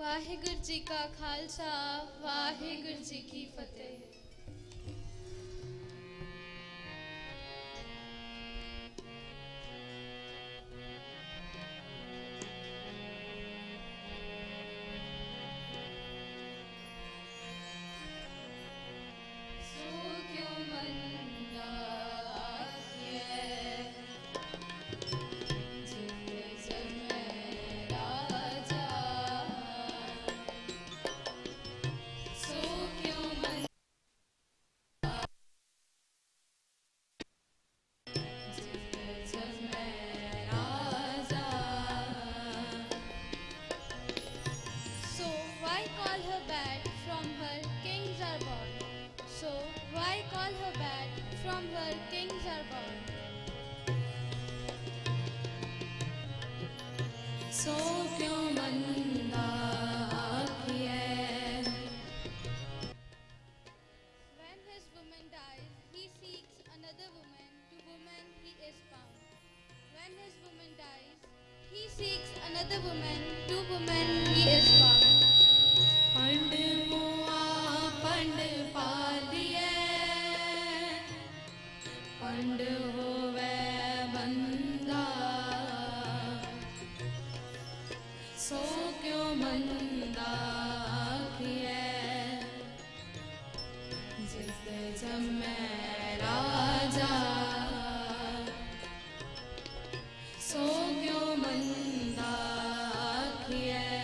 वाहिगुर्जी का खालसा, वाहिगुर्जी की फतेह। So क्यों मंदा आँखी है? When his woman dies, he seeks another woman. To woman he is bound. When his woman dies, he seeks another woman. To woman he is bound. पंड मुआ पंड पा दिए, पंड होवे बंदा। सो क्यों मंदा आँखी है, जिस जम मैं राजा। सो क्यों मंदा आँखी है,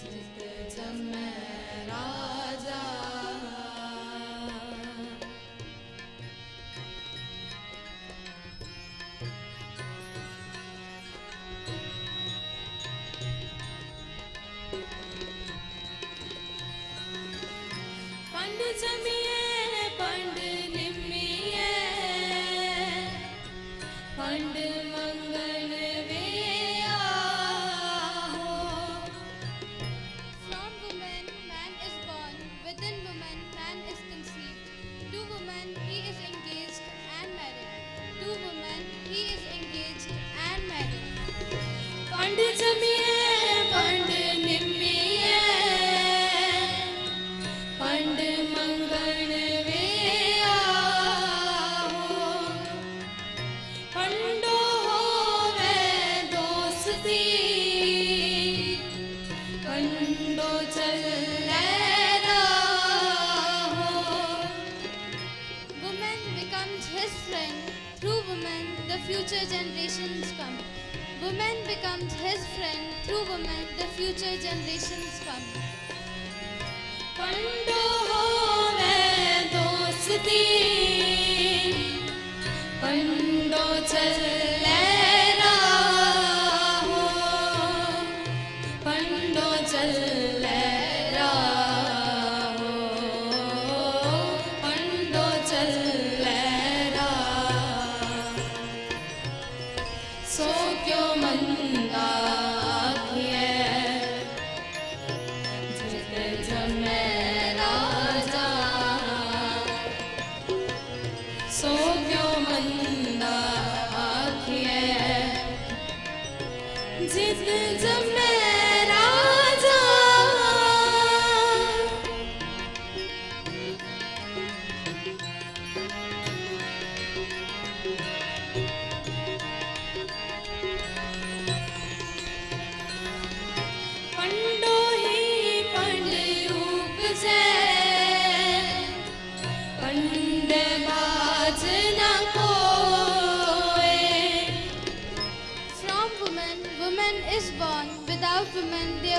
जिस जम मैं राजा। Future generations come. Woman becomes his friend. Through woman, the future generations come. Pando ho main dosti, pando chal lehra ho, pando chal lehra ho, pando chal।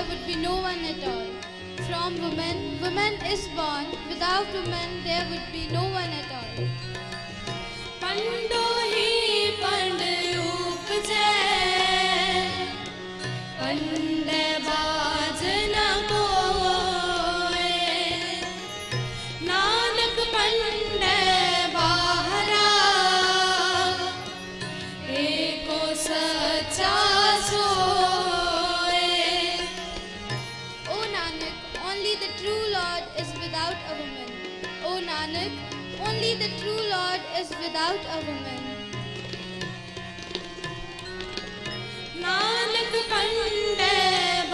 Would be no one at all. From woman, woman is born. Without woman, there would be no one at all. Pando hi pand upjay, pand baaj na koe, Nanak pand bahara, eko sacha so। Nanak, only the true Lord is without a woman. Nanak pande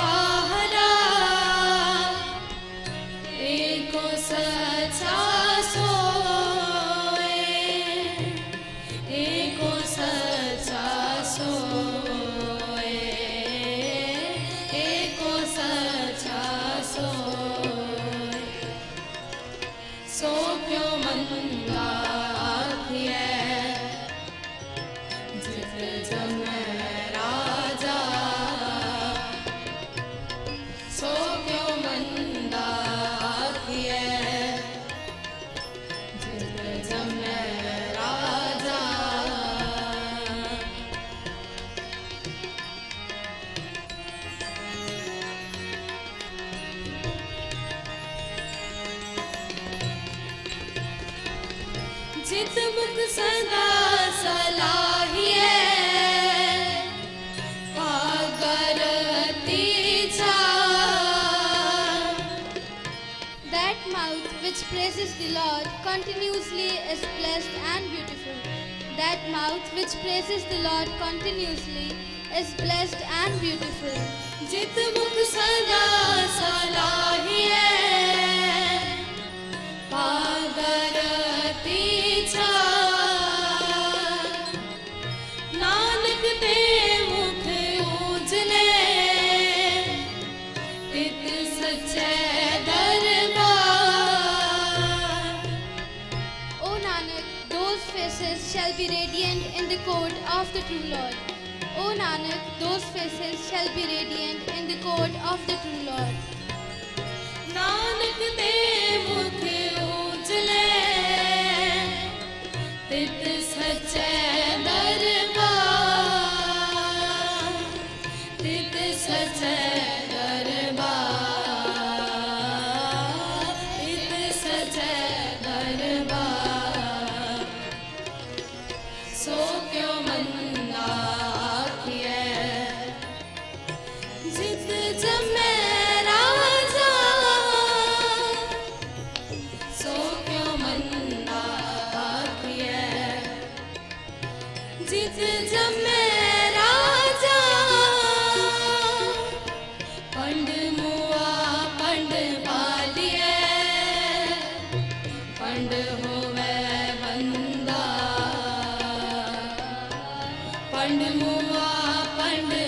मुख सदा सलाहिए that mouth which praises the Lord continuously is blessed and beautiful. That mouth which praises the Lord continuously is blessed and beautiful. Jit Mukh Sada Salahe Pagarati Cha shall be radiant in the court of the true Lord. O Nanak, those faces shall be radiant in the court of the true Lord. Nanak te mukh ujle, tit sache darbar, tit sache. पंड मुआ पंड